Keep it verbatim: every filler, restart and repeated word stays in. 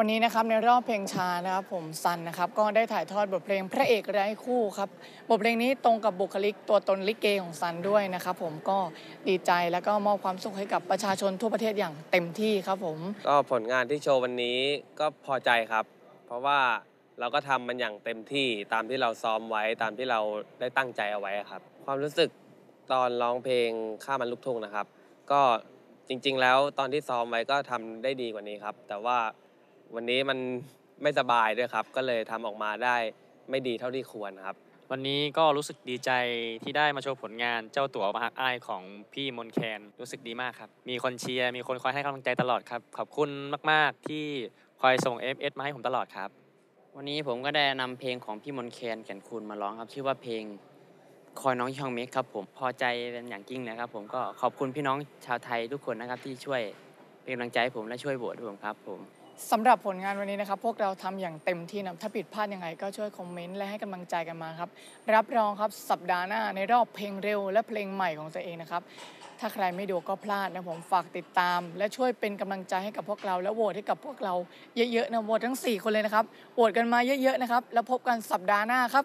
วันนี้นะครับในรอบเพลงช้านะครับผมซันนะครับก็ได้ถ่ายทอดบทเพลงพระเอกไร้คู่ครับบทเพลงนี้ตรงกับบุคลิกตัวตนลิเกของซันด้วยนะครับผมก็ดีใจแล้วก็มอบความสุขให้กับประชาชนทั่วประเทศอย่างเต็มที่ครับผมก็ผลงานที่โชว์วันนี้ก็พอใจครับเพราะว่าเราก็ทำมันอย่างเต็มที่ตามที่เราซ้อมไว้ตามที่เราได้ตั้งใจเอาไว้ครับความรู้สึกตอนร้องเพลงข้ามันลูกทุ่งนะครับก็จริงๆแล้วตอนที่ซ้อมไว้ก็ทำได้ดีกว่านี้ครับแต่ว่าวันนี้มันไม่สบายด้วยครับก็เลยทำออกมาได้ไม่ดีเท่าที่ควรครับวันนี้ก็รู้สึกดีใจที่ได้มาโชว์ผลงานเจ้าตั๋วมหักอ้ายของพี่มนแคนรู้สึกดีมากครับมีคนเชียร์มีคนคอยให้กำลังใจตลอดครับขอบคุณมากๆที่คอยส่ง เอฟ เอส มาให้ผมตลอดครับวันนี้ผมก็ได้นำเพลงของพี่มนแคนแก่นคูณมาร้องครับชื่อว่าเพลงคอยน้องช่องเมกครับผมพอใจเป็นอย่างยิ่งนะครับผมก็ขอบคุณพี่น้องชาวไทยทุกคนนะครับที่ช่วยเป็นกำลังใจผมและช่วยโหวตผมครับผมสำหรับผลงานวันนี้นะครับพวกเราทำอย่างเต็มที่นะถ้าผิดพลาดยังไงก็ช่วยคอมเมนต์และให้กำลังใจกันมาครับรับรองครับสัปดาห์หน้าในรอบเพลงเร็วและเพลงใหม่ของตัวเองนะครับถ้าใครไม่ดูก็พลาดนะผมฝากติดตามและช่วยเป็นกำลังใจให้กับพวกเราและโหวตให้กับพวกเราเยอะๆนะโหวตทั้งสี่คนเลยนะครับโหวตกันมาเยอะๆนะครับแล้วพบกันสัปดาห์หน้าครับ